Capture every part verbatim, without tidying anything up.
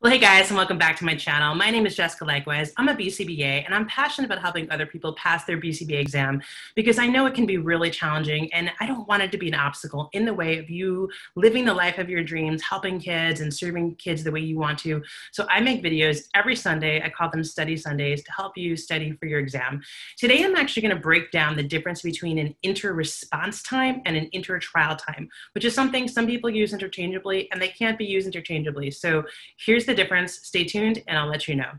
Well, hey guys, and welcome back to my channel. My name is Jessica Leichtweisz. I'm a B C B A, and I'm passionate about helping other people pass their B C B A exam because I know it can be really challenging, and I don't want it to be an obstacle in the way of you living the life of your dreams, helping kids and serving kids the way you want to. So I make videos every Sunday. I call them Study Sundays to help you study for your exam. Today, I'm actually going to break down the difference between an inter-response time and an inter-trial time, which is something some people use interchangeably, and they can't be used interchangeably. So here's the difference. Stay tuned and I'll let you know.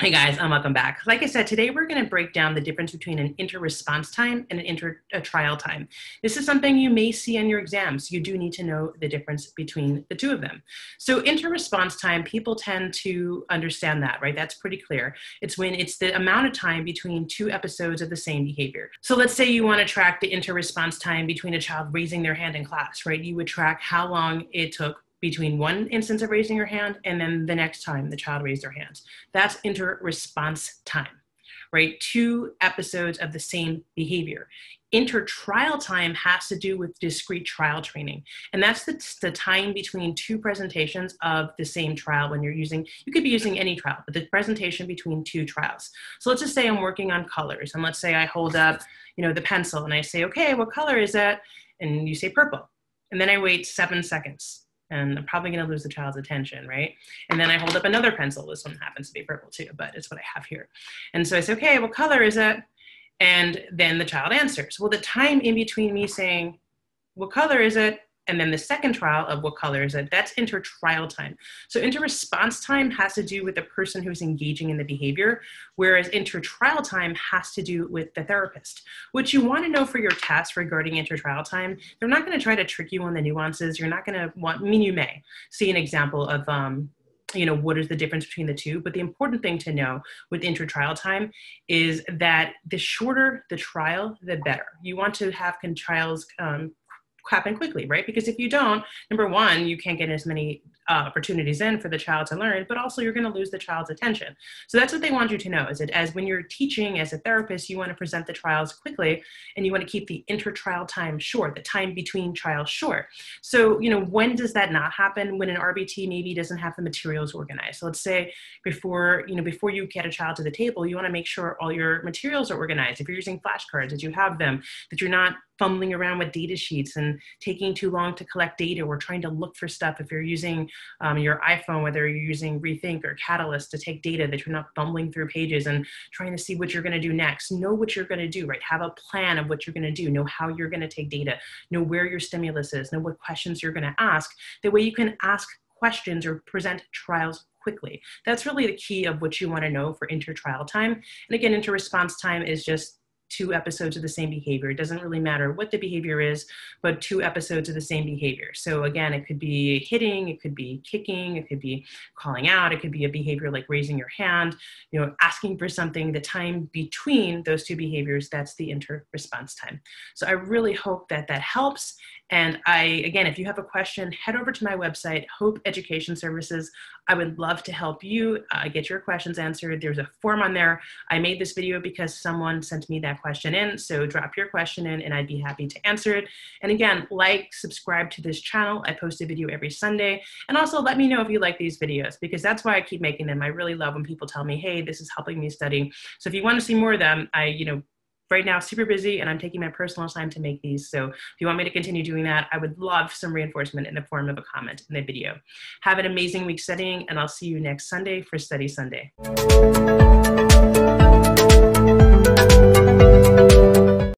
Hey guys, and welcome back. Like I said, today we're going to break down the difference between an inter-response time and an inter-trial time. This is something you may see on your exams. You do need to know the difference between the two of them. So inter-response time, people tend to understand that, right? That's pretty clear. It's when it's the amount of time between two episodes of the same behavior. So let's say you want to track the inter-response time between a child raising their hand in class, right? You would track how long it took between one instance of raising your hand and then the next time the child raised their hands. That's inter-response time, right? Two episodes of the same behavior. Inter-trial time has to do with discrete trial training. And that's the, the time between two presentations of the same trial when you're using, you could be using any trial, but the presentation between two trials. So let's just say I'm working on colors, and let's say I hold up, you know, the pencil and I say, okay, what color is that? And you say purple. And then I wait seven seconds. And I'm probably going to lose the child's attention, right? And then I hold up another pencil. This one happens to be purple too, but it's what I have here. And so I say, okay, what color is it? And then the child answers. Well, the time in between me saying, what color is it? And then the second trial of what color is it, that's inter-trial time. So inter-response time has to do with the person who's engaging in the behavior, whereas inter-trial time has to do with the therapist. What you want to know for your test regarding inter-trial time, they're not going to try to trick you on the nuances. You're not going to want, I mean, you may see an example of, um, you know, what is the difference between the two? But the important thing to know with inter-trial time is that the shorter the trial, the better. You want to have trials um, happen quickly, right? Because if you don't, number one, you can't get as many uh, opportunities in for the child to learn, but also you're going to lose the child's attention. So that's what they want you to know, is that as when you're teaching as a therapist, you want to present the trials quickly, and you want to keep the inter-trial time short, the time between trials short. So, you know, when does that not happen? When an R B T maybe doesn't have the materials organized. So let's say before, you know, before you get a child to the table, you want to make sure all your materials are organized. If you're using flashcards, that you have them, that you're not fumbling around with data sheets and taking too long to collect data or trying to look for stuff. If you're using um, your iPhone, whether you're using Rethink or Catalyst to take data, that you're not fumbling through pages and trying to see what you're gonna do next. Know what you're gonna do, right? Have a plan of what you're gonna do. Know how you're gonna take data. Know where your stimulus is. Know what questions you're gonna ask. That way you can ask questions or present trials quickly. That's really the key of what you wanna know for inter-trial time. And again, inter-response time is just two episodes of the same behavior. It doesn't really matter what the behavior is, but two episodes of the same behavior. So again, it could be hitting, it could be kicking, it could be calling out, it could be a behavior like raising your hand, you know, asking for something. The time between those two behaviors, that's the inter-response time. So I really hope that that helps. And I, again, if you have a question, head over to my website, Hope Education Services. I would love to help you uh, get your questions answered. There's a form on there. I made this video because someone sent me that question in. So drop your question in and I'd be happy to answer it. And again, like, subscribe to this channel. I post a video every Sunday. And also let me know if you like these videos, because that's why I keep making them. I really love when people tell me, hey, this is helping me study. So if you want to see more of them, I, you know, right now, super busy, and I'm taking my personal time to make these. So if you want me to continue doing that, I would love some reinforcement in the form of a comment in the video. Have an amazing week studying, and I'll see you next Sunday for Study Sunday.